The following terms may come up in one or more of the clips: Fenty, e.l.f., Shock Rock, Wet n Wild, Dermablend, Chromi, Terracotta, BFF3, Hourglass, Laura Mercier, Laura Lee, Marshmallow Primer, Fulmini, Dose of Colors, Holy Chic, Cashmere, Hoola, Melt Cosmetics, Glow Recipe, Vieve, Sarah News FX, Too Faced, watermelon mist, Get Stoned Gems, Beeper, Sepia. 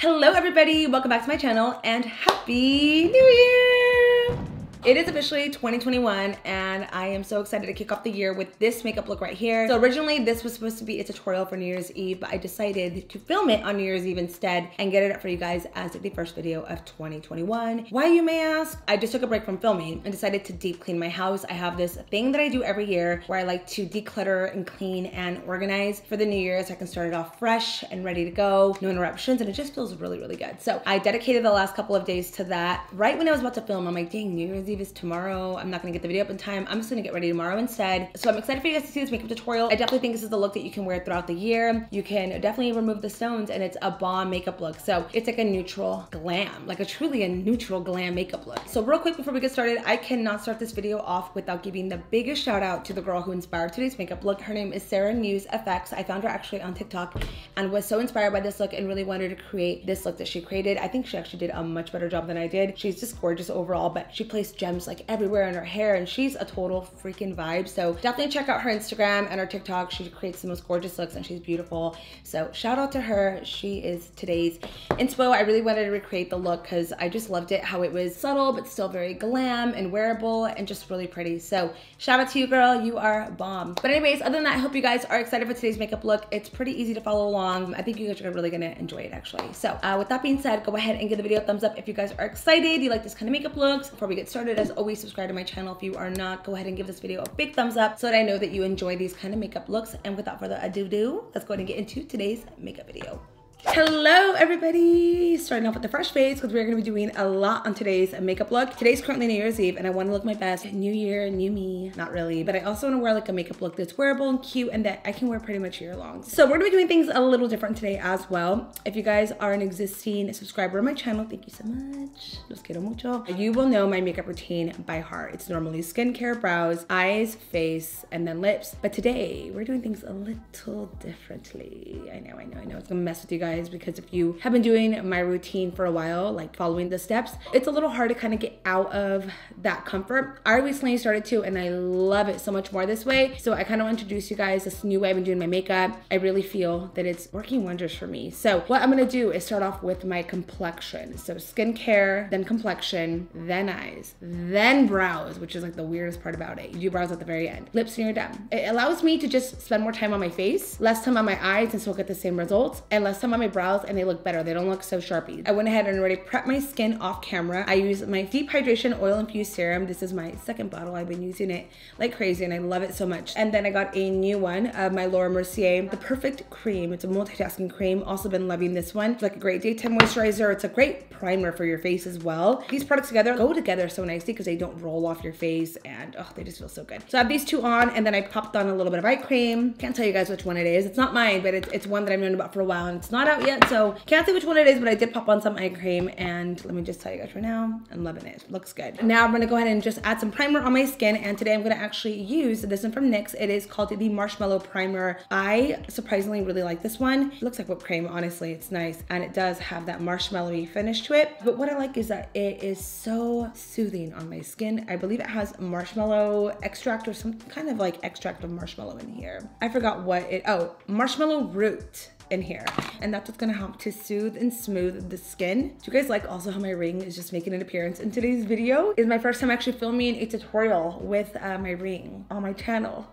Hello everybody, welcome back to my channel and Happy New Year! It is officially 2021 and I am so excited to kick off the year with this makeup look right here. So originally this was supposed to be a tutorial for New Year's Eve, but I decided to film it on New Year's Eve instead and get it up for you guys as the first video of 2021. Why, you may ask? I just took a break from filming and decided to deep clean my house. I have this thing that I do every year where I like to declutter and clean and organize for the new year so I can start it off fresh and ready to go, no interruptions, and it just feels really, really good. So I dedicated the last couple of days to that. Right when I was about to film, I'm like, dang, New Year's Eve is tomorrow. I'm not gonna get the video up in time. I'm just gonna get ready tomorrow instead. So I'm excited for you guys to see this makeup tutorial. I definitely think this is the look that you can wear throughout the year. You can definitely remove the stones and it's a bomb makeup look. So it's like a neutral glam, like a truly a neutral glam makeup look. So real quick before we get started, I cannot start this video off without giving the biggest shout out to the girl who inspired today's makeup look. Her name is Sarah News FX. I found her actually on TikTok and was so inspired by this look and really wanted to create this look that she created. I think she actually did a much better job than I did. She's just gorgeous overall, but she placed gems like everywhere in her hair and she's a total freaking vibe. So definitely check out her Instagram and her TikTok. She creates the most gorgeous looks and she's beautiful. So shout out to her. She is today's inspo. I really wanted to recreate the look because I just loved it, how it was subtle but still very glam and wearable and just really pretty. So shout out to you, girl. You are bomb. But anyways, other than that, I hope you guys are excited for today's makeup look. It's pretty easy to follow along. I think you guys are really gonna enjoy it actually. So with that being said, go ahead and give the video a thumbs up if you guys are excited, you like this kind of makeup looks. Before we get started, as always, subscribe to my channel if you are not. Go ahead and give this video a big thumbs up so that I know that you enjoy these kind of makeup looks. And without further ado, let's go ahead and get into today's makeup video. Hello everybody! Starting off with the fresh face because we're going to be doing a lot on today's makeup look. Today's currently New Year's Eve and I want to look my best. New year, new me. Not really, but I also want to wear like a makeup look that's wearable and cute and that I can wear pretty much year long. So we're going to be doing things a little different today as well. If you guys are an existing subscriber of my channel, thank you so much. Los quiero mucho. You will know my makeup routine by heart. It's normally skincare, brows, eyes, face, and then lips. But today we're doing things a little differently. I know. It's going to mess with you guys, because if you have been doing my routine for a while, like following the steps, it's a little hard to kind of get out of that comfort. I recently started to, and I love it so much more this way. So I kind of want to introduce you guys this new way I've been doing my makeup. I really feel that it's working wonders for me. So what I'm going to do is start off with my complexion. So skincare, then complexion, then eyes, then brows, which is like the weirdest part about it. You do brows at the very end. Lips and you're done. It allows me to just spend more time on my face, less time on my eyes, and still get the same results, and less time on my brows, and they look better. They don't look so sharpie. I went ahead and already prepped my skin off camera. I use my deep hydration oil infused serum. This is my second bottle. I've been using it like crazy and I love it so much. And then I got a new one of my Laura Mercier, the Perfect Cream. It's a multitasking cream. Also been loving this one. It's like a great daytime moisturizer. It's a great primer for your face as well. These products together go together so nicely because they don't roll off your face and oh, they just feel so good. So I have these two on and then I popped on a little bit of eye cream. Can't tell you guys which one it is. It's not mine, but it's one that I've known about for a while and it's not out yet, so can't say which one it is, but I did pop on some eye cream and let me just tell you guys right now, I'm loving it. Looks good. Now I'm gonna go ahead and just add some primer on my skin, and today I'm gonna actually use this one from NYX. It is called the Marshmallow Primer. I surprisingly really like this one. It looks like whipped cream, honestly. It's nice and it does have that marshmallowy finish to it, but what I like is that it is so soothing on my skin. I believe it has marshmallow extract or some kind of like extract of marshmallow in here. I forgot what it, oh, marshmallow root in here, and that's what's gonna help to soothe and smooth the skin. Do you guys like also how my ring is just making an appearance in today's video? It's my first time actually filming a tutorial with my ring on my channel.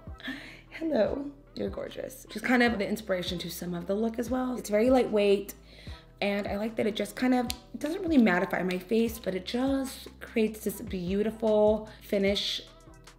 Hello, you're gorgeous. Just kind of the inspiration to some of the look as well. It's very lightweight and I like that it just kind of, it doesn't really mattify my face, but it just creates this beautiful finish,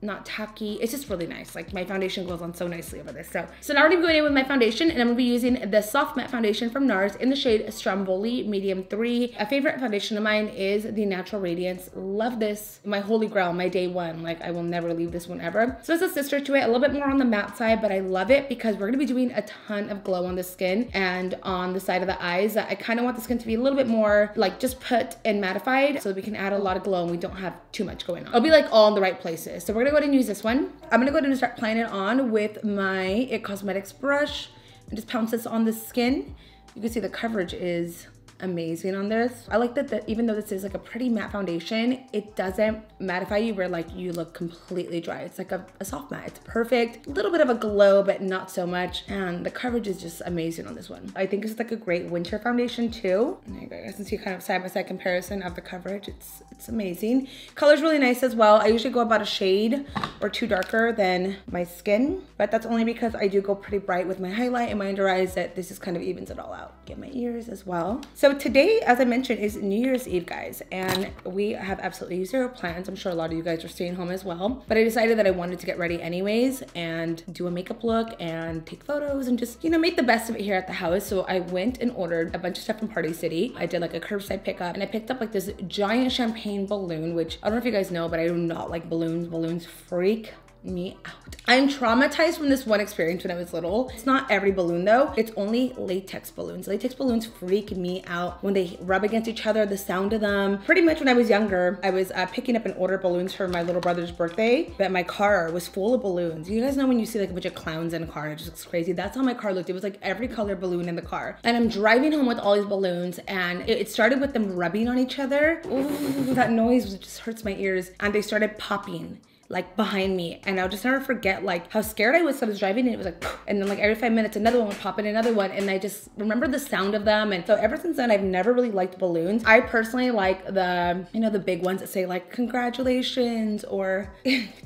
not tacky. It's just really nice. Like my foundation goes on so nicely over this. So now we're gonna be going in with my foundation, and I'm gonna be using the Soft Matte Foundation from NARS in the shade Stromboli Medium 3. A favorite foundation of mine is the Natural Radiance. Love this. My holy grail, my day one. Like I will never leave this one ever. So it's a sister to it, a little bit more on the matte side, but I love it because we're gonna be doing a ton of glow on the skin and on the side of the eyes. I kind of want the skin to be a little bit more like just put and mattified so that we can add a lot of glow and we don't have too much going on. It'll be like all in the right places. So we're gonna go ahead and use this one. I'm gonna go ahead and start applying it on with my It Cosmetics brush and just pounce this on the skin. You can see the coverage is amazing on this. I like that, even though this is like a pretty matte foundation, it doesn't mattify you where like you look completely dry. It's like a soft matte. It's perfect. A little bit of a glow, but not so much. And the coverage is just amazing on this one. I think it's like a great winter foundation too. There you go. You guys can see kind of side-by-side comparison of the coverage. It's amazing. Color's really nice as well. I usually go about a shade or two darker than my skin, but that's only because I do go pretty bright with my highlight and my under eyes, that this is kind of evens it all out. Get my ears as well. So today, as I mentioned, is New Year's Eve, guys, and we have absolutely zero plans. I'm sure a lot of you guys are staying home as well, but I decided that I wanted to get ready anyways and do a makeup look and take photos and just, you know, make the best of it here at the house. So I went and ordered a bunch of stuff from Party City. I did like a curbside pickup, and I picked up like this giant champagne balloon, which I don't know if you guys know, but I do not like balloons. Balloons freak me out. I'm traumatized from this one experience when I was little. It's not every balloon though. It's only latex balloons. Latex balloons freak me out. When they rub against each other, the sound of them. Pretty much when I was younger, I was picking up and order balloons for my little brother's birthday, but my car was full of balloons. You guys know when you see like a bunch of clowns in a car, it just looks crazy. That's how my car looked. It was like every color balloon in the car. And I'm driving home with all these balloons, and it started with them rubbing on each other. Ooh, that noise just hurts my ears. And they started popping like behind me, and I'll just never forget like how scared I was. So I was driving and it was like, and then like every 5 minutes another one would pop in, another one, and I just remember the sound of them. And so ever since then I've never really liked balloons. I personally like the, you know, the big ones that say like congratulations or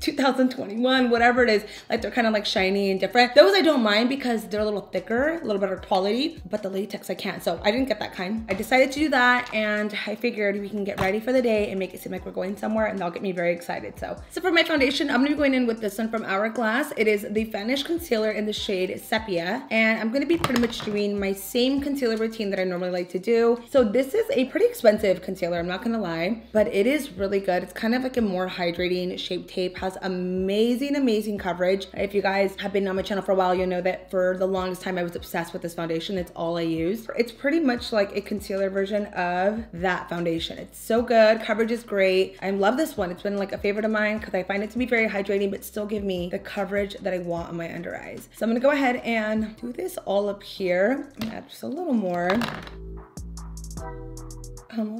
2021, whatever it is, like they're kind of like shiny and different. Those I don't mind because they're a little thicker, a little better quality, but the latex I can't, so I didn't get that kind. I decided to do that, and I figured we can get ready for the day and make it seem like we're going somewhere, and that'll get me very excited. So for my foundation, I'm gonna be going in with this one from Hourglass. It is the Vanish Concealer in the shade Sepia, and I'm gonna be pretty much doing my same concealer routine that I normally like to do. So this is a pretty expensive concealer, I'm not gonna lie, but it is really good. It's kind of like a more hydrating shape tape, has amazing, amazing coverage. If you guys have been on my channel for a while, you'll know that for the longest time I was obsessed with this foundation. It's all I use. It's pretty much like a concealer version of that foundation. It's so good, coverage is great. I love this one. It's been like a favorite of mine because I find it to be very hydrating but still give me the coverage that I want on my under eyes. So I'm gonna go ahead and do this all up here. I'm gonna add just a little more.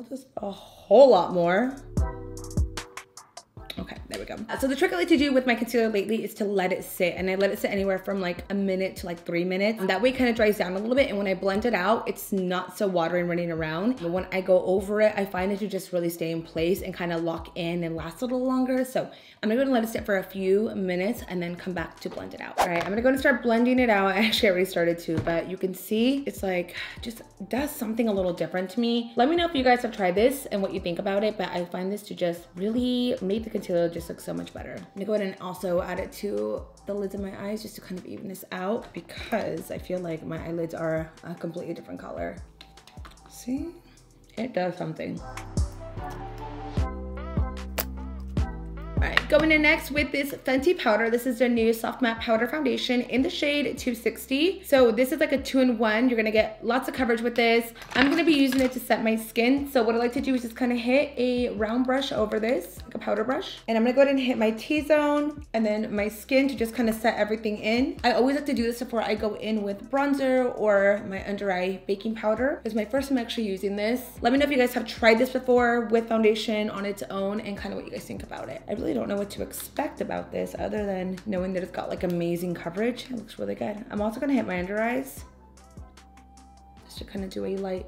Just a whole lot more. Okay, there we go. So the trick I like to do with my concealer lately is to let it sit, and I let it sit anywhere from like a minute to like 3 minutes. And that way it kind of dries down a little bit, and when I blend it out, it's not so watery and running around. But when I go over it, I find it to just really stay in place and kind of lock in and last a little longer. So I'm gonna go and let it sit for a few minutes and then come back to blend it out. All right, I'm gonna go and start blending it out. I actually already started to, but you can see it's like, just does something a little different to me. Let me know if you guys have tried this and what you think about it, but I find this to just really make the concealer just looks so much better. I'm gonna go ahead and also add it to the lids of my eyes just to kind of even this out, because I feel like my eyelids are a completely different color. See? It does something. All right, going in next with this Fenty powder. This is their new soft matte powder foundation in the shade 260. So this is like a 2-in-1. You're gonna get lots of coverage with this. I'm gonna be using it to set my skin. So what I like to do is just kind of hit a round brush over this, like a powder brush. And I'm gonna go ahead and hit my T-zone and then my skin to just kind of set everything in. I always like to do this before I go in with bronzer or my under eye baking powder. This is my first time actually using this. Let me know if you guys have tried this before with foundation on its own and kind of what you guys think about it. I really don't know what to expect about this other than knowing that it's got like amazing coverage. It looks really good. I'm also gonna hit my under eyes just to kind of do a light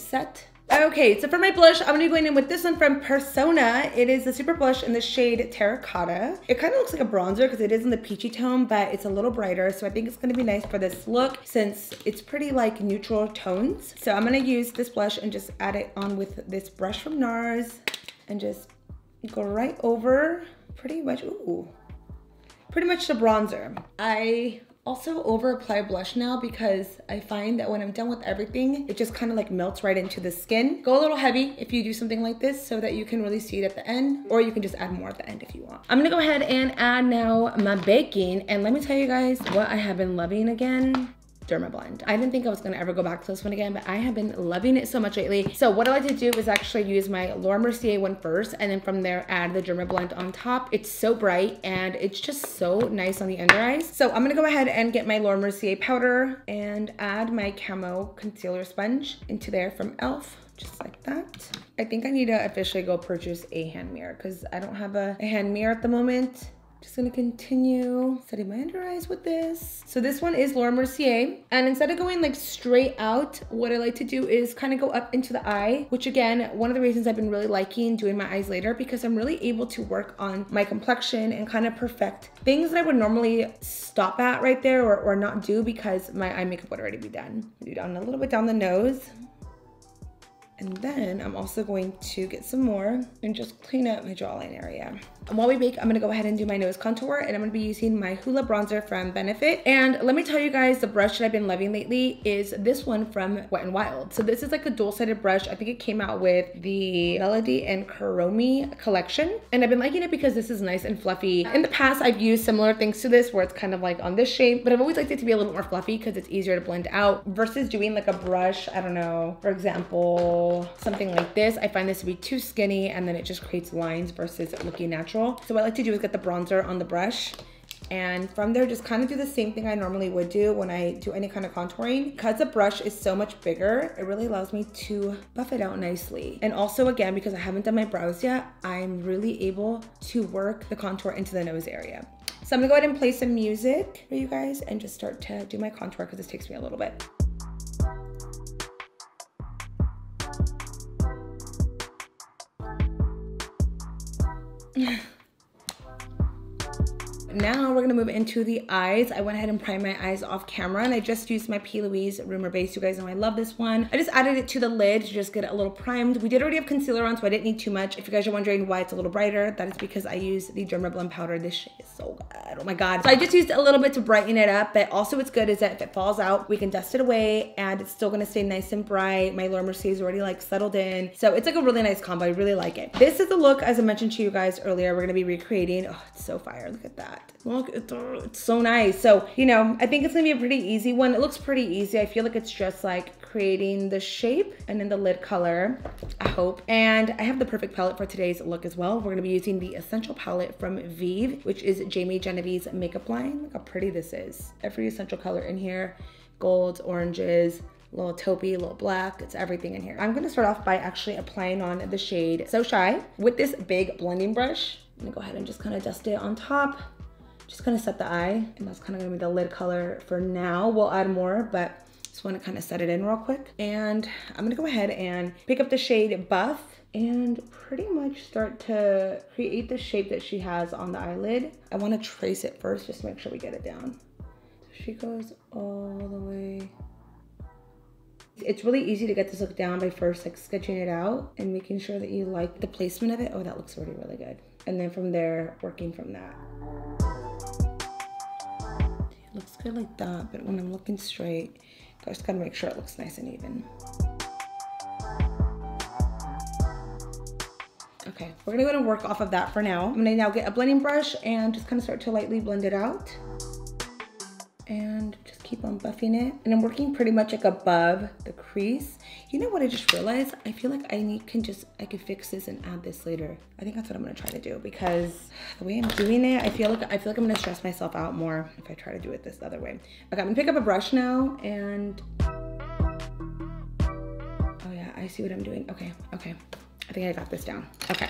set. Okay, so for my blush, I'm gonna be going in with this one from Persona. It is the Super Blush in the shade Terracotta. It kind of looks like a bronzer because it is in the peachy tone, but it's a little brighter, so I think it's gonna be nice for this look since it's pretty like neutral tones. So I'm gonna use this blush and just add it on with this brush from NARS and just go right over pretty much the bronzer. I also over apply blush now because I find that when I'm done with everything, it just kind of like melts right into the skin. Go a little heavy if you do something like this so that you can really see it at the end, or you can just add more at the end if you want. I'm gonna go ahead and add now my baking, and let me tell you guys what I have been loving again. Dermablend. I didn't think I was gonna ever go back to this one again, but I have been loving it so much lately. So what I like to do is actually use my Laura Mercier one first, and then from there add the Dermablend on top. It's so bright and it's just so nice on the under eyes. So I'm gonna go ahead and get my Laura Mercier powder and add my camo concealer sponge into there from e.l.f. just like that. I think I need to officially go purchase a hand mirror because I don't have a hand mirror at the moment. Just gonna continue setting my under eyes with this. So this one is Laura Mercier, and instead of going like straight out, what I like to do is kind of go up into the eye, which again, one of the reasons I've been really liking doing my eyes later, because I'm really able to work on my complexion and kind of perfect things that I would normally stop at right there or not do because my eye makeup would already be done. Do down a little bit down the nose. And then I'm also going to get some more and just clean up my jawline area. And while we bake, I'm gonna go ahead and do my nose contour, and I'm gonna be using my Hoola bronzer from Benefit. And let me tell you guys, the brush that I've been loving lately is this one from Wet n Wild. So this is like a dual-sided brush. I think it came out with the Melody and Chromi collection. And I've been liking it because this is nice and fluffy. In the past, I've used similar things to this where it's kind of like on this shape, but I've always liked it to be a little more fluffy because it's easier to blend out versus doing like a brush, I don't know, for example, something like this. I find this to be too skinny and then it just creates lines versus it looking natural. So what I like to do is get the bronzer on the brush, and from there just kind of do the same thing I normally would do when I do any kind of contouring. Because the brush is so much bigger, it really allows me to buff it out nicely. And also again, because I haven't done my brows yet, I'm really able to work the contour into the nose area. So I'm gonna go ahead and play some music for you guys and just start to do my contour because this takes me a little bit. Now we're gonna move into the eyes. I went ahead and primed my eyes off camera, and I just used my P. Louise Rumor Base. You guys know I love this one. I just added it to the lid to just get it a little primed. We did already have concealer on, so I didn't need too much. If you guys are wondering why it's a little brighter, that is because I used the Dermablend powder. This shit is so good, oh my God. So I just used a little bit to brighten it up, but also what's good is that if it falls out, we can dust it away and it's still gonna stay nice and bright. My Laura Mercier is already like settled in. So it's like a really nice combo, I really like it. This is the look, as I mentioned to you guys earlier, we're gonna be recreating. Oh, it's so fire, look at that. Look, it's so nice. So, you know, I think it's gonna be a pretty easy one. It looks pretty easy. I feel like it's just like creating the shape and then the lid color, I hope. And I have the perfect palette for today's look as well. We're gonna be using the Essential palette from Vieve, which is Jamie Genevieve's makeup line. Look how pretty this is. Every essential color in here, golds, oranges, little taupey, little black, it's everything in here. I'm gonna start off by actually applying on the shade So Shy with this big blending brush. I'm gonna go ahead and just kind of dust it on top. Just gonna set the eye, and that's kind of gonna be the lid color for now. We'll add more, but just wanna kind of set it in real quick. And I'm gonna go ahead and pick up the shade Buff and pretty much start to create the shape that she has on the eyelid. I wanna trace it first, just to make sure we get it down. So she goes all the way. It's really easy to get this look down by first like sketching it out and making sure that you like the placement of it. Oh, that looks already really good. And then from there, working from that. Looks good like that, but when I'm looking straight, I just gotta make sure it looks nice and even. Okay, we're gonna go ahead and work off of that for now. I'm gonna now get a blending brush and just kind of start to lightly blend it out. And just keep on buffing it. And I'm working pretty much like above the crease. You know what I just realized? I feel like I can fix this and add this later. I think that's what I'm gonna try to do, because the way I'm doing it, I feel like I'm gonna stress myself out more if I try to do it this other way. Okay, I'm gonna pick up a brush now and, oh yeah, I see what I'm doing. Okay, okay, I think I got this down, okay.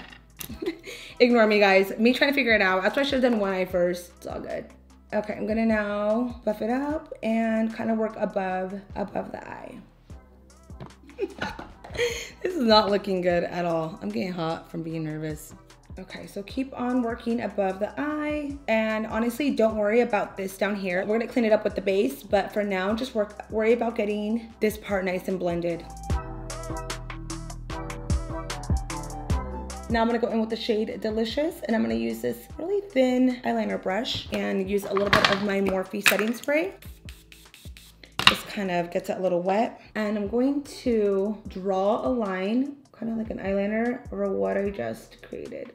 Ignore me guys, me trying to figure it out. That's why I should've done one eye first, it's all good. Okay, I'm gonna now buff it up and kind of work above the eye. This is not looking good at all. I'm getting hot from being nervous. Okay, so keep on working above the eye, and honestly, don't worry about this down here. We're gonna clean it up with the base, but for now, just worry about getting this part nice and blended. Now I'm gonna go in with the shade Delicious, and I'm gonna use this really thin eyeliner brush and use a little bit of my Morphe setting spray. Just kind of gets it a little wet. And I'm going to draw a line, kind of like an eyeliner, over what I just created.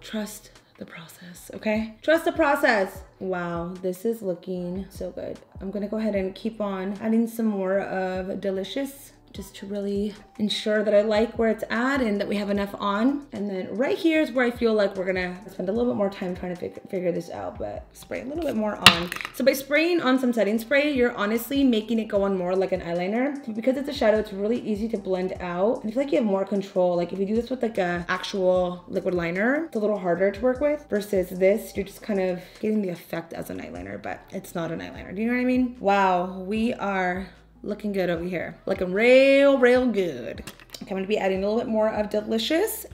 Trust the process, okay? Trust the process. Wow, this is looking so good. I'm gonna go ahead and keep on adding some more of Delicious just to really ensure that I like where it's at and that we have enough on. And then right here is where I feel like we're gonna spend a little bit more time trying to figure this out, but spray a little bit more on. So by spraying on some setting spray, you're honestly making it go on more like an eyeliner. Because it's a shadow, it's really easy to blend out. I feel like you have more control. Like if you do this with like a actual liquid liner, it's a little harder to work with versus this, you're just kind of getting the effect as an eyeliner, but it's not an eyeliner. Do you know what I mean? Wow, we are looking good over here. Looking real, real good. Okay, I'm gonna be adding a little bit more of Delicious.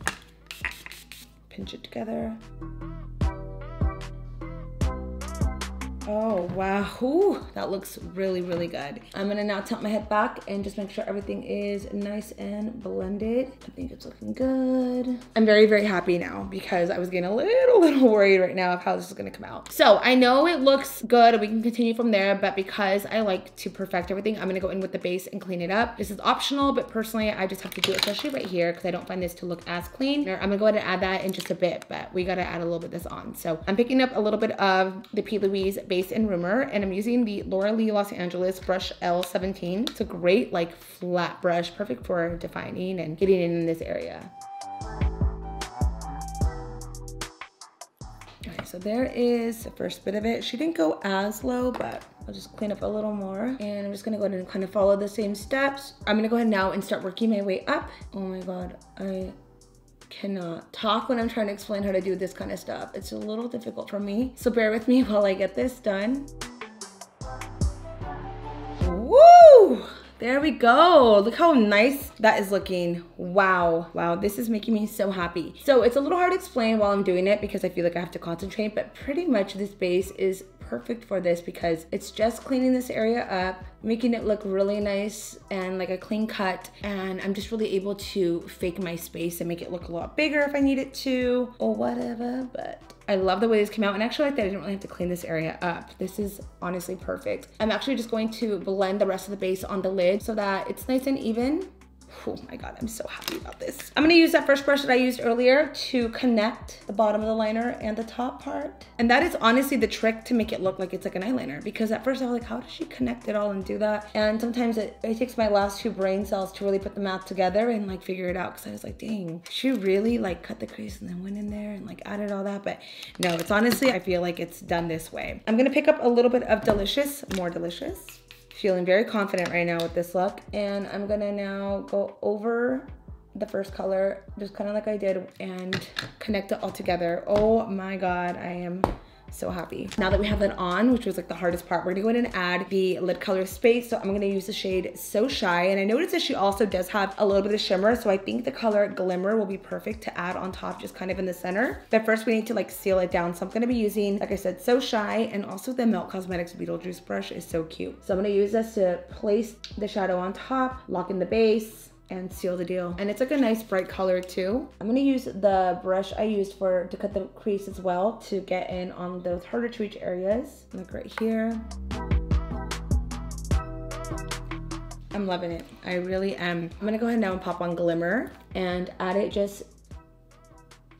Pinch it together. Oh, wow. Ooh, that looks really, really good. I'm gonna now tilt my head back and just make sure everything is nice and blended. I think it's looking good. I'm very, very happy now because I was getting a little worried right now of how this is gonna come out. So I know it looks good and we can continue from there, but because I like to perfect everything, I'm gonna go in with the base and clean it up. This is optional, but personally, I just have to do it, especially right here because I don't find this to look as clean. I'm gonna go ahead and add that in just a bit, but we gotta add a little bit of this on. So I'm picking up a little bit of the P. Louise Base and Rumor, and I'm using the Laura Lee Los Angeles brush L17. It's a great like flat brush, perfect for defining and getting in this area. Okay, so there is the first bit of it. She didn't go as low, but I'll just clean up a little more. And I'm just gonna go ahead and kind of follow the same steps. I'm gonna go ahead now and start working my way up. Oh my God, I cannot talk when I'm trying to explain how to do this kind of stuff. It's a little difficult for me, so bear with me while I get this done. Woo! There we go. Look how nice that is looking. Wow. Wow, this is making me so happy. So it's a little hard to explain while I'm doing it because I feel like I have to concentrate, but pretty much this base is perfect for this because it's just cleaning this area up, making it look really nice and like a clean cut, and I'm just really able to fake my space and make it look a lot bigger if I need it to or whatever. But I love the way this came out, and I actually like that I didn't really have to clean this area up. This is honestly perfect. I'm actually just going to blend the rest of the base on the lid so that it's nice and even. Oh my God, I'm so happy about this. I'm gonna use that first brush that I used earlier to connect the bottom of the liner and the top part. And that is honestly the trick to make it look like it's like an eyeliner, because at first I was like, how does she connect it all and do that? And sometimes it takes my last two brain cells to really put the math together and like figure it out. Cause I was like, dang, she really like cut the crease and then went in there and like added all that. But no, it's honestly, I feel like it's done this way. I'm gonna pick up a little bit of Delicious, more Delicious. Feeling very confident right now with this look. And I'm gonna now go over the first color, just kind of like I did, and connect it all together. Oh my God, I am so happy. Now that we have that on, which was like the hardest part, we're gonna go in and add the lid color Space. So I'm gonna use the shade So Shy. And I noticed that she also does have a little bit of shimmer. So I think the color Glimmer will be perfect to add on top, just kind of in the center. But first we need to like seal it down. So I'm gonna be using, like I said, So Shy, and also the Melt Cosmetics Beetlejuice brush is so cute. So I'm gonna use this to place the shadow on top, lock in the base, and seal the deal. And it's like a nice bright color too. I'm gonna use the brush I used to cut the crease as well to get in on those harder to reach areas. Like right here. I'm loving it. I really am. I'm gonna go ahead now and pop on Glimmer and add it just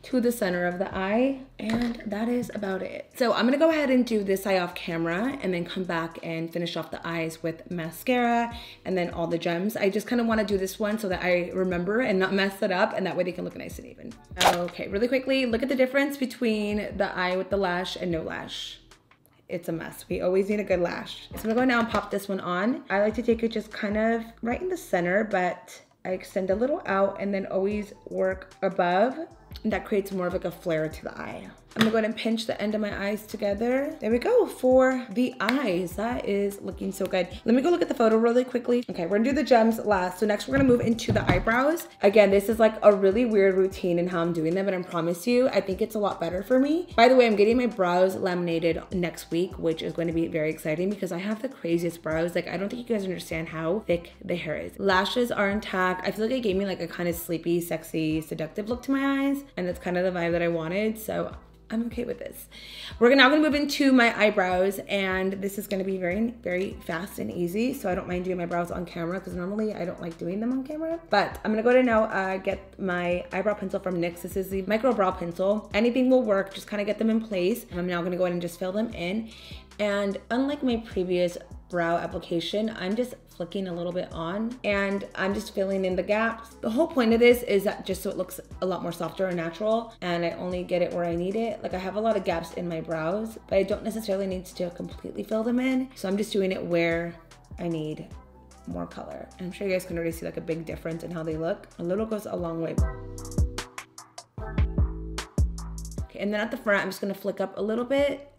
to the center of the eye, and that is about it. So I'm gonna go ahead and do this eye off camera and then come back and finish off the eyes with mascara and then all the gems. I just kind of want to do this one so that I remember and not mess it up, and that way they can look nice and even. Okay, really quickly, look at the difference between the eye with the lash and no lash. It's a mess. We always need a good lash. So I'm gonna go now and pop this one on. I like to take it just kind of right in the center, but I extend a little out and then always work above. And that creates more of like a flare to the eye. I'm gonna go ahead and pinch the end of my eyes together. There we go for the eyes. That is looking so good. Let me go look at the photo really quickly. Okay, we're gonna do the gems last. So next we're gonna move into the eyebrows. Again, this is like a really weird routine in how I'm doing them, and I promise you, I think it's a lot better for me. By the way, I'm getting my brows laminated next week, which is going to be very exciting because I have the craziest brows. Like, I don't think you guys understand how thick the hair is. Lashes are intact. I feel like it gave me like a kind of sleepy, sexy, seductive look to my eyes, and that's kind of the vibe that I wanted. So I'm okay with this. We're now gonna move into my eyebrows, and this is gonna be very, very fast and easy, so I don't mind doing my brows on camera because normally I don't like doing them on camera. But I'm gonna go to now get my eyebrow pencil from NYX. This is the micro brow pencil. Anything will work, just kind of get them in place. I'm now gonna go ahead and just fill them in. And unlike my previous brow application, I'm just flicking a little bit on and I'm just filling in the gaps. The whole point of this is that just so it looks a lot more softer and natural, and I only get it where I need it. Like, I have a lot of gaps in my brows, but I don't necessarily need to completely fill them in. So I'm just doing it where I need more color. I'm sure you guys can already see like a big difference in how they look. A little goes a long way. Okay, and then at the front, I'm just gonna flick up a little bit.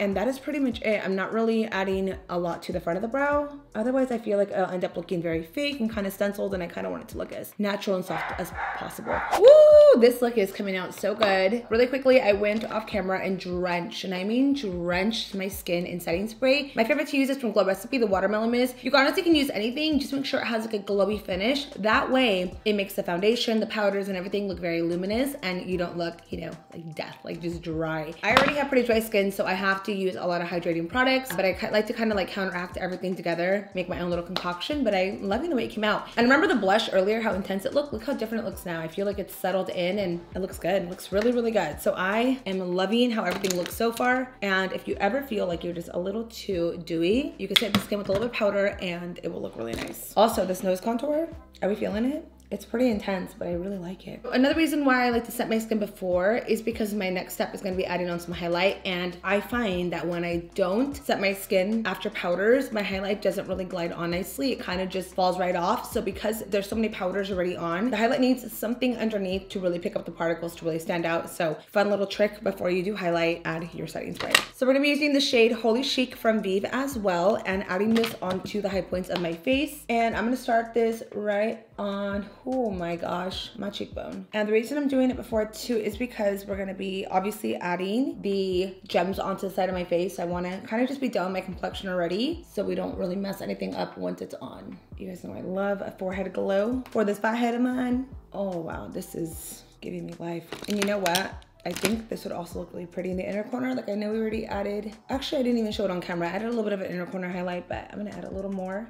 And that is pretty much it. I'm not really adding a lot to the front of the brow. Otherwise, I feel like I'll end up looking very fake and kind of stenciled, and I kind of want it to look as natural and soft as possible. Woo! This look is coming out so good. Really quickly, I went off camera and drenched, and I mean drenched my skin in setting spray. My favorite to use is from Glow Recipe, the watermelon mist. You honestly can use anything, just make sure it has like a glowy finish. That way, it makes the foundation, the powders, and everything look very luminous, and you don't look, you know, like death, like just dry. I already have pretty dry skin, so I have to use a lot of hydrating products, but I like to kind of like counteract everything together, make my own little concoction, but I'm loving the way it came out. And remember the blush earlier, how intense it looked? Look how different it looks now. I feel like it's settled in and it looks good. It looks really, really good. So I am loving how everything looks so far. And if you ever feel like you're just a little too dewy, you can set the skin with a little bit of powder and it will look really nice. Also, this nose contour, are we feeling it? It's pretty intense, but I really like it. Another reason why I like to set my skin before is because my next step is gonna be adding on some highlight, and I find that when I don't set my skin after powders, my highlight doesn't really glide on nicely. It kind of just falls right off. So because there's so many powders already on, the highlight needs something underneath to really pick up the particles, to really stand out. So fun little trick before you do highlight, add your setting spray. So we're gonna be using the shade Holy Chic from Vieve as well, and adding this onto the high points of my face. And I'm gonna start this right on, oh my gosh, my cheekbone. And the reason I'm doing it before too is because we're gonna be obviously adding the gems onto the side of my face. I wanna kind of just be done with my complexion already, so we don't really mess anything up once it's on. You guys know I love a forehead glow for this fathead of mine. Oh wow, this is giving me life. And you know what? I think this would also look really pretty in the inner corner. Like, I know we already added, actually I didn't even show it on camera. I added a little bit of an inner corner highlight, but I'm gonna add a little more.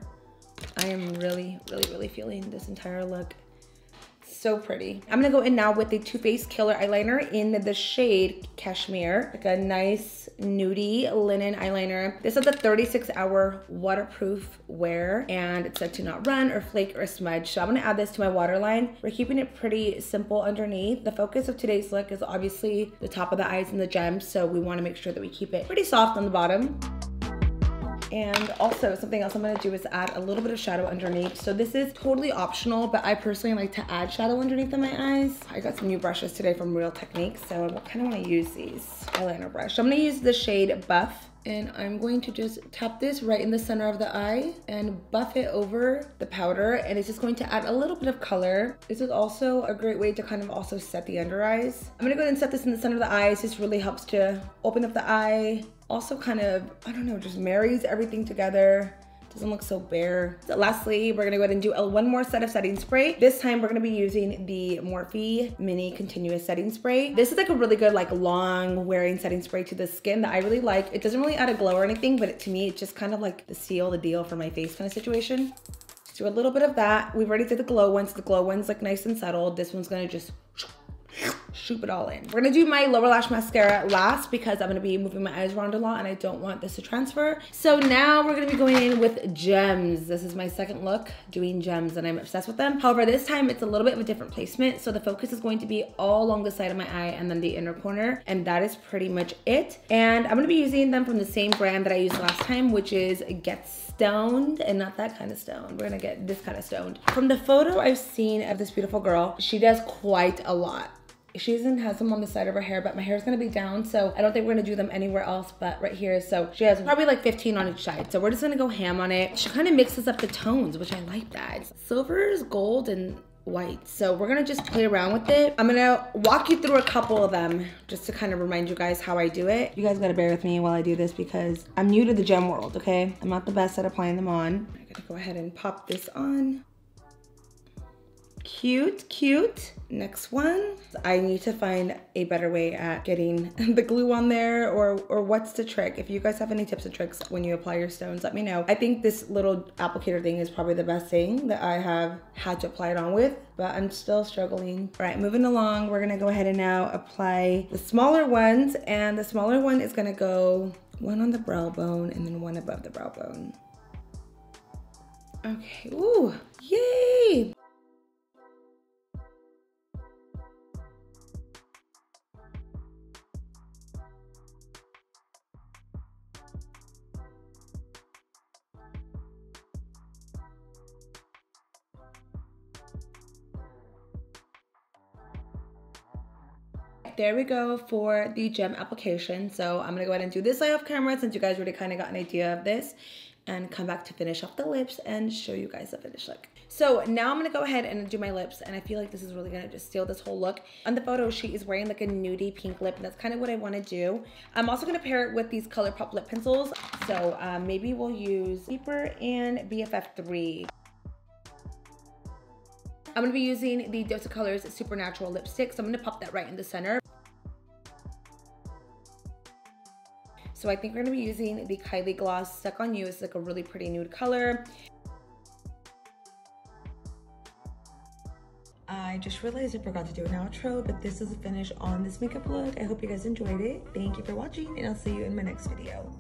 I am really, really, really feeling this entire look. So pretty. I'm gonna go in now with the Too Faced Killer Eyeliner in the shade Cashmere, like a nice nudie linen eyeliner. This is a 36-hour waterproof wear, and it's said to not run or flake or smudge. So I'm gonna add this to my waterline. We're keeping it pretty simple underneath. The focus of today's look is obviously the top of the eyes and the gems, so we wanna make sure that we keep it pretty soft on the bottom. And also, something else I'm gonna do is add a little bit of shadow underneath. So this is totally optional, but I personally like to add shadow underneath of my eyes. I got some new brushes today from Real Techniques, so I kind of want to use these eyeliner brush. I'm gonna use the shade Buff, and I'm going to just tap this right in the center of the eye and buff it over the powder, and it's just going to add a little bit of color. This is also a great way to kind of also set the under eyes. I'm gonna go ahead and set this in the center of the eyes. This really helps to open up the eye. Also kind of, I don't know, just marries everything together. Doesn't look so bare. So lastly, we're gonna go ahead and do one more set of setting spray. This time we're gonna be using the Morphe Mini Continuous Setting Spray. This is like a really good, like long wearing setting spray to the skin that I really like. It doesn't really add a glow or anything, but to me, it's just kind of like the seal, the deal for my face kind of situation. Just do a little bit of that. We've already did the glow ones. The glow one's like nice and settled. This one's gonna just shoop it all in. We're gonna do my lower lash mascara last because I'm gonna be moving my eyes around a lot and I don't want this to transfer. So now we're gonna be going in with gems. This is my second look doing gems and I'm obsessed with them. However, this time it's a little bit of a different placement. So the focus is going to be all along the side of my eye and then the inner corner. And that is pretty much it. And I'm gonna be using them from the same brand that I used last time, which is Get Stoned, and not that kind of stoned. We're gonna get this kind of stoned. From the photo I've seen of this beautiful girl, she does quite a lot. She even has them on the side of her hair, but my hair is going to be down, so I don't think we're going to do them anywhere else but right here. So she has probably like 15 on each side, so we're just going to go ham on it. She kind of mixes up the tones, which I like that. Silvers, gold, and white. So we're going to just play around with it. I'm going to walk you through a couple of them just to kind of remind you guys how I do it. You guys got to bear with me while I do this because I'm new to the gem world, okay? I'm not the best at applying them on. I'm going to go ahead and pop this on. Cute, cute. Next one. I need to find a better way at getting the glue on there, or what's the trick? If you guys have any tips and tricks when you apply your stones, let me know. I think this little applicator thing is probably the best thing that I have had to apply it on with, but I'm still struggling. All right, moving along, we're gonna go ahead and now apply the smaller ones, and the smaller one is gonna go one on the brow bone and then one above the brow bone. Okay, ooh, yay! There we go for the gem application. So I'm gonna go ahead and do this side off camera since you guys already kind of got an idea of this, and come back to finish off the lips and show you guys the finished look. So now I'm gonna go ahead and do my lips, and I feel like this is really gonna just steal this whole look. On the photo, she is wearing like a nudie pink lip, and that's kind of what I wanna do. I'm also gonna pair it with these ColourPop lip pencils. So maybe we'll use Deeper and BFF3. I'm gonna be using the Dose of Colors Supernatural lipstick, so I'm gonna pop that right in the center. So I think we're gonna be using the Kylie Gloss Stuck On You. It's like a really pretty nude color. I just realized I forgot to do an outro, but this is the finish on this makeup look. I hope you guys enjoyed it. Thank you for watching, and I'll see you in my next video.